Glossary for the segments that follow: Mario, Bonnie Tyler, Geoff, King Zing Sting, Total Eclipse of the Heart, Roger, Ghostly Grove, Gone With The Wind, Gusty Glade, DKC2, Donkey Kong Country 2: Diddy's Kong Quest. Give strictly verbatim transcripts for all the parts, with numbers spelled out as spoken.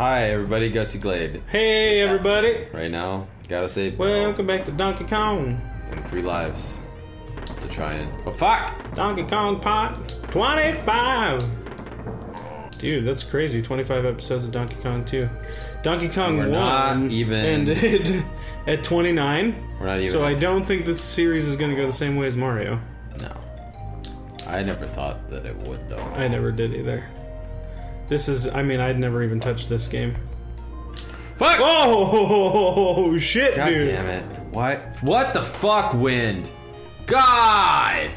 Hi everybody, Gusty Glade. Hey everybody! Right now, gotta say welcome back to Donkey Kong. And three lives to try and. Oh fuck! Donkey Kong part twenty-five. Dude, that's crazy. twenty-five episodes of Donkey Kong two. Donkey Kong We're one not even ended at twenty-nine. We're not even. So I don't think this series is gonna go the same way as Mario. No. I never thought that it would though. I never did either. This is, I mean, I'd never even touched this game. Fuck! Oh, shit, God dude. God damn it. What? What the fuck, wind? God!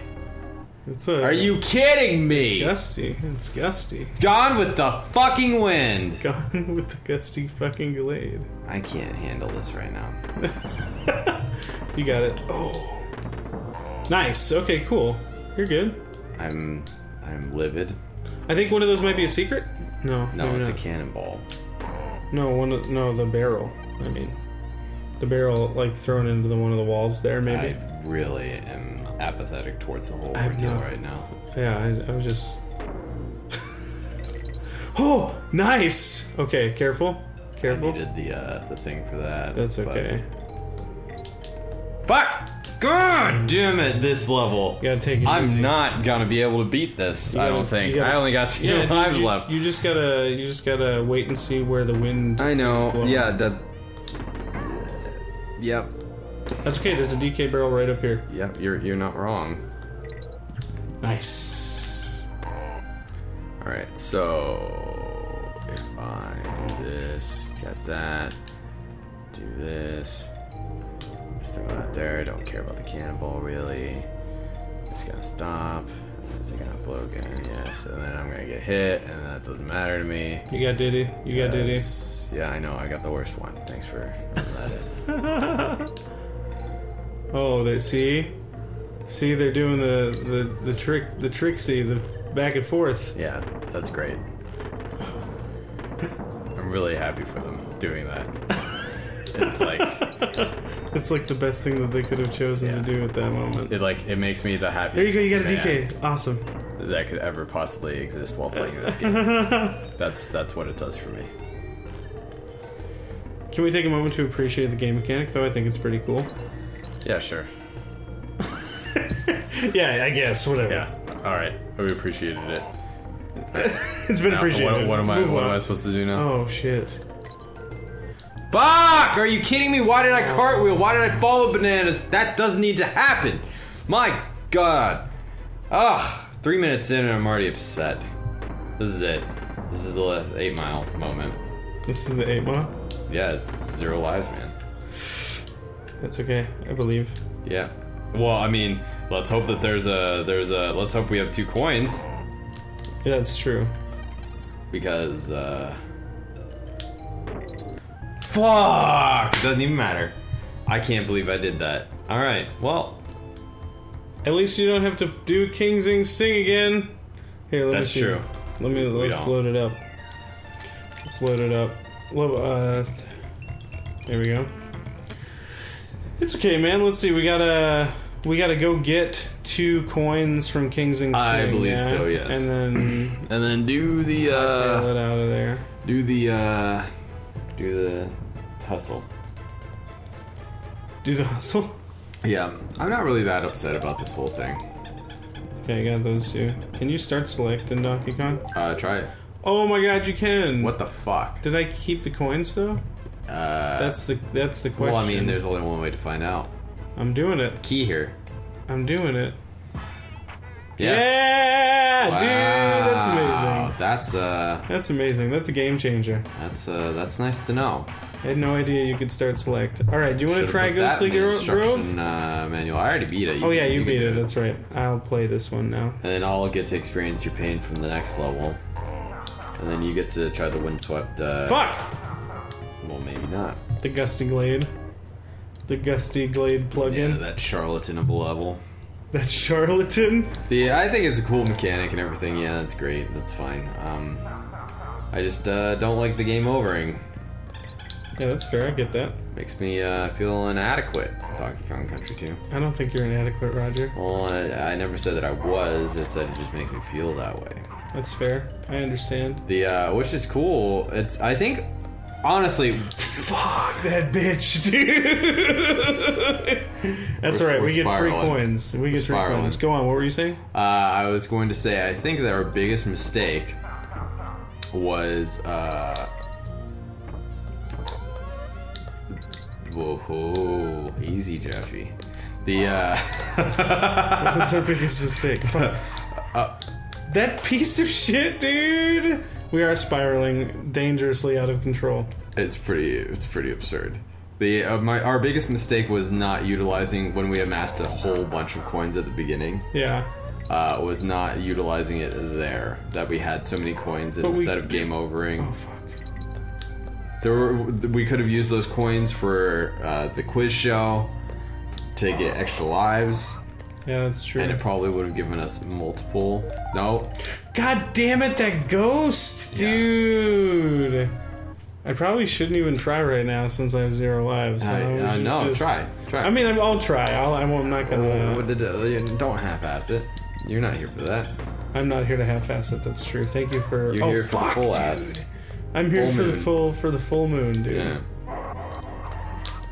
It's a, Are you kidding me? It's gusty. It's gusty. Gone with the fucking wind. Gone with the gusty fucking glade. I can't handle this right now. You got it. Oh. Nice. Okay, cool. You're good. I'm, I'm livid. I think one of those might be a secret? No. No, it's not. A cannonball. No, one of, no, the barrel. I mean, the barrel, like, thrown into the, one of the walls there, maybe? I really am apathetic towards the whole ordeal right now. Yeah, I, I was just... Oh! Nice! Okay, careful. Careful. I needed the, uh, the thing for that. That's okay. But... Fuck! God damn it, this level. You gotta take it I'm easy. not gonna be able to beat this, gotta, I don't think. Gotta, I only got two yeah, lives you, left. You just gotta you just gotta wait and see where the wind I know, is blowing. yeah, that Yep. That's okay, there's a D K barrel right up here. Yep, you're you're not wrong. Nice. Alright, so if I do this, get that, do this. Just throw that there. I don't care about the cannonball really. I'm just gonna stop. They're gonna blow again. Yeah. So then I'm gonna get hit, and that doesn't matter to me. You got Diddy. You got Diddy. Yeah, I know. I got the worst one. Thanks for that. Oh, they see, see, they're doing the the the trick, the tricksy, the back and forth. Yeah, that's great. I'm really happy for them doing that. It's like it's like the best thing that they could have chosen yeah. to do at that moment. It like it makes me the happiest. There you go. You got a D K. Awesome. That could ever possibly exist while playing this game. That's that's what it does for me. Can we take a moment to appreciate the game mechanic though? I think it's pretty cool. Yeah, sure. Yeah, I guess. Whatever. Yeah. All right. We appreciated it. It's been now, appreciated. What, what am I? Move what on. am I supposed to do now? Oh shit. Fuck! Are you kidding me? Why did I cartwheel? Why did I follow bananas? That doesn't need to happen! My god. Ugh. Three minutes in and I'm already upset. This is it. This is the eight mile moment. This is the eight mile? Yeah, it's zero lives, man. That's okay. I believe. Yeah. Well, I mean, let's hope that there's a... There's a... Let's hope we have two coins. Yeah, that's true. Because, uh... Fuck! Doesn't even matter. I can't believe I did that. Alright, well. At least you don't have to do King Zing Sting again. Here, let That's me see. That's true. Let me, let's don't. load it up. Let's load it up. Uh, here we go. It's okay, man. Let's see. We gotta, we gotta go get two coins from King Zing Sting. I believe yeah? so, yes. And then... and then do the, uh... Tail it out of there. Do the, uh... Do the... Hustle. Do the hustle? Yeah. I'm not really that upset about this whole thing. Okay, I got those two. Can you start selecting Donkey Kong? Uh, try it. Oh my god, you can! What the fuck? Did I keep the coins, though? Uh... That's the, that's the question. Well, I mean, there's only one way to find out. I'm doing it. Key here. I'm doing it. Yeah! Yeah wow. Dude, that's amazing. That's, uh... That's amazing. That's a game changer. That's, uh, that's nice to know. I had no idea you could start select. Alright, do you want to try Ghostly Grove? Uh, manual. I already beat it. You oh yeah, can, you, you beat it. it, that's right. I'll play this one now. And then I'll get to experience your pain from the next level. And then you get to try the windswept, uh... Fuck! Well, maybe not. The Gusty Glade. The Gusty Glade plug-in. Yeah, that charlatanable level. That charlatan? The, I think it's a cool mechanic and everything. Yeah, that's great. That's fine. Um, I just, uh, don't like the game overing. Yeah, that's fair. I get that. Makes me uh, feel inadequate. Donkey Kong Country two. I don't think you're inadequate, Roger. Well, I, I never said that I was. I said it just makes me feel that way. That's fair. I understand. The uh, which is cool. It's I think honestly. Fuck that bitch, dude. That's we're, all right. We get spiraling. Free coins. We we're get free spiraling. Coins. Go on. What were you saying? Uh, I was going to say I think that our biggest mistake was. Uh, Whoa, easy, Jeffy. The, uh... What was our biggest mistake? uh, that piece of shit, dude! We are spiraling dangerously out of control. It's pretty, it's pretty absurd. The, uh, my, our biggest mistake was not utilizing, when we amassed a whole bunch of coins at the beginning. Yeah. Uh, was not utilizing it there. That we had so many coins but instead we, of game overing. Oh, fuck. There were, we could have used those coins for uh, the quiz show to get extra lives. Yeah, that's true. And it probably would have given us multiple. No. God damn it, that ghost, dude! Yeah. I probably shouldn't even try right now since I have zero lives. So I, uh, no, just... try, try. I mean, I'll try. I'll, I'm not gonna. Uh... Don't half-ass it. You're not here for that. I'm not here to half-ass it. That's true. Thank you for. You're oh, here for fuck, the full dude. Ass. I'm here full for moon. the full for the full moon, dude. Yeah.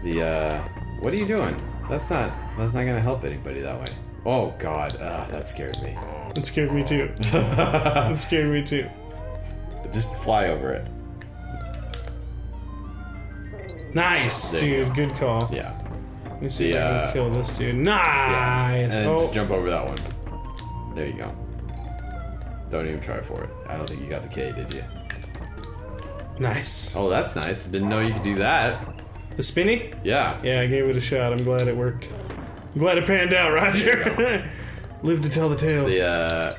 The uh, what are you doing? That's not that's not gonna help anybody that way. Oh God, uh, that scared me. It scared me too. It scared me too. Just fly over it. Nice, dude. Go. Good call. Yeah. Let me see the, if I can uh, kill this dude. Nice. Yeah. And oh. Just jump over that one. There you go. Don't even try for it. I don't think you got the K, did you? Nice. Oh, that's nice. Didn't know you could do that. The spinny? Yeah. Yeah, I gave it a shot. I'm glad it worked. I'm glad it panned out, Roger. Live to tell the tale. The, uh...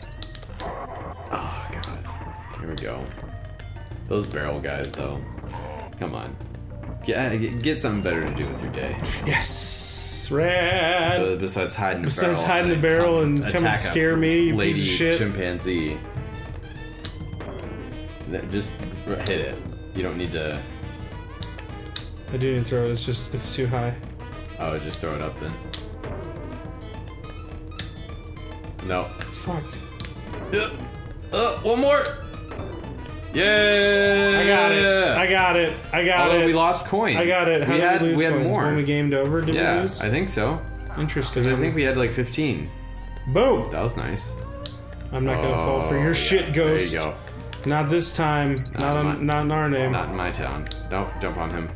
Oh, God. Here we go. Those barrel guys, though. Come on. Get, get something better to do with your day. Yes! Rad! But besides hiding the barrel. Besides hiding the barrel and come and scare me, you piece of shit. Lady chimpanzee. Just hit it. You don't need to... I do need to throw it, it's just, it's too high. Oh, just throw it up then. No. Fuck. Uh, uh, one more! Yeah! I got it, I got it, I got Although it. we lost coins. I got it. How we did had, we lose we had coins? more. When we gamed over, did yeah, we lose? Yeah, I think so. Interesting. I think we had like fifteen. Boom! That was nice. I'm not oh, gonna fall for your yeah. shit, ghost. There you go. Not this time. Not, not, in on, my, not in our name. Not in my town. Don't jump on him.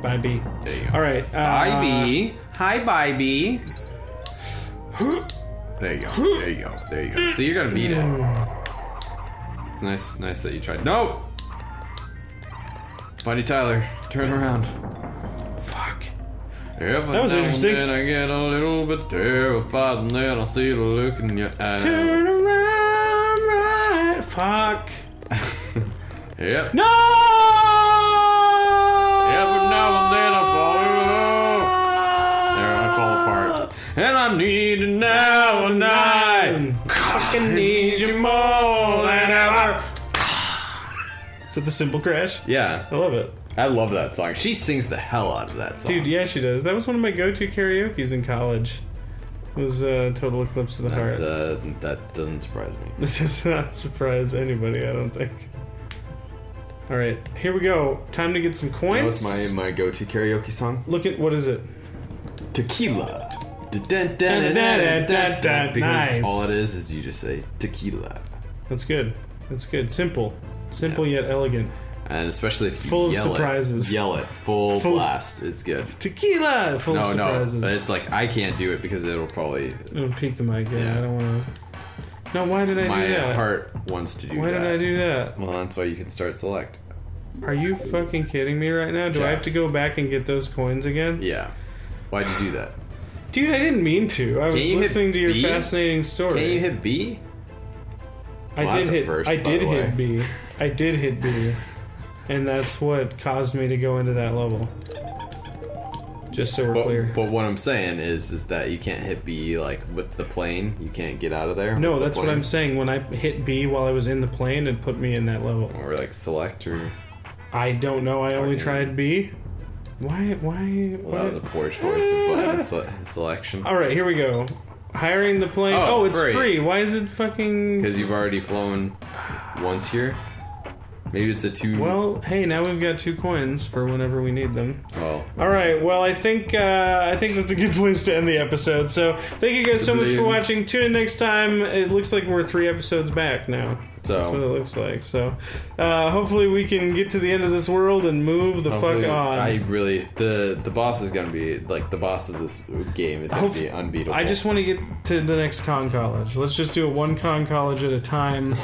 Bye, B. There you go. All right. Uh, Bye, B. Hi, Bye, B. There you go. There you go. There you go. So you're gonna beat it. It's nice, nice that you tried. No. Bonnie Tyler, turn around. Fuck. Every that was interesting. And I get a little bit terrified, and then I see the look in your eyes. Turn around. Fuck. Yep. No! Every now and then I fall apart. There, I fall apart. And I'm needing now and night. I can need you more than ever. Is that the simple crash? Yeah. I love it. I love that song. She sings the hell out of that song. Dude, yeah, she does. That was one of my go-to karaoke's in college. Was uh, Total Eclipse of the Heart. Uh, that doesn't surprise me. This does not surprise anybody, I don't think. Alright, here we go. Time to get some coins. What's my, my go-to karaoke song? Look at, what is it? Tequila. Because all it is is you just say tequila. That's good. That's good. Simple. Simple yet elegant. And especially if you full yell of surprises. It, yell it, full, full blast. It's good. Tequila, full no, of surprises. No, no, it's like I can't do it because it'll probably it'll peak the mic. Yeah, yeah. I don't want to. No, why did I My do that? My heart wants to do why that. Why did I do that? Well, that's why you can start select. Are you fucking kidding me right now? Do Jeff. I have to go back and get those coins again? Yeah. Why'd you do that, dude? I didn't mean to. I was listening to your B? fascinating story. Can you hit B? I well, did that's hit. A first, I did hit B. I did hit B. And that's what caused me to go into that level. Just so we're but, clear. But what I'm saying is is that you can't hit B like with the plane. You can't get out of there. No, that's what I'm saying. When I hit B while I was in the plane, it put me in that level. Or like select or... I don't know. I only tried B. Why? Why? Well, that was a poor choice of selection. All right, here we go. Hiring the plane. Oh, oh it's free. free. Why is it fucking... Because you've already flown once here. Maybe it's a two... Well, hey, now we've got two coins for whenever we need them. Oh. All right, well, I think uh, I think that's a good place to end the episode. So, thank you guys so much for watching. Tune in next time. It looks like we're three episodes back now. So. That's what it looks like. So, uh, hopefully we can get to the end of this world and move the hopefully, fuck on. I really... The, the boss is going to be... Like, the boss of this game is going to be unbeatable. I just want to get to the next Kong College. Let's just do a one Kong College at a time.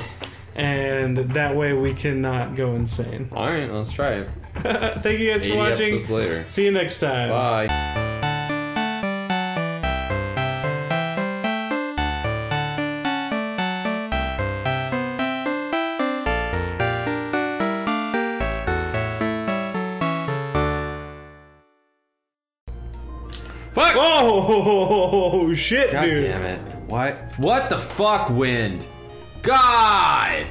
And that way we cannot go insane. Alright, let's try it. Thank you guys for watching. eighty episodes later. See you next time. Bye. Fuck! Oh, shit, God dude. God damn it. What? What the fuck, wind? God!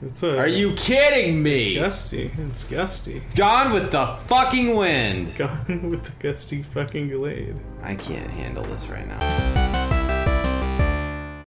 It's a, Are you kidding me? It's gusty. It's gusty. Gone with the fucking wind. Gone with the gusty fucking glade. I can't handle this right now.